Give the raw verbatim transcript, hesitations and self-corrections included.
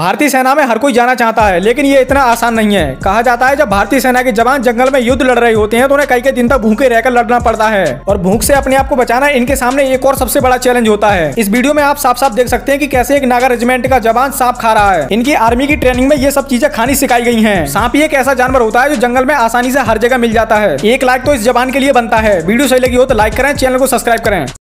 भारतीय सेना में हर कोई जाना चाहता है, लेकिन ये इतना आसान नहीं है। कहा जाता है जब भारतीय सेना के जवान जंगल में युद्ध लड़ रहे होते हैं तो उन्हें कई कई दिन तक भूखे रहकर लड़ना पड़ता है, और भूख से अपने आप को बचाना इनके सामने एक और सबसे बड़ा चैलेंज होता है। इस वीडियो में आप साफ साफ देख सकते हैं कि कैसे एक नागा रेजिमेंट का जवान सांप खा रहा है। इनकी आर्मी की ट्रेनिंग में ये सब चीजें खानी सिखाई गई है। सांप एक ऐसा जानवर होता है जो जंगल में आसानी से हर जगह मिल जाता है। एक लाइक तो इस जवान के लिए बनता है। वीडियो सही लगी हो तो लाइक करें, चैनल को सब्सक्राइब करें।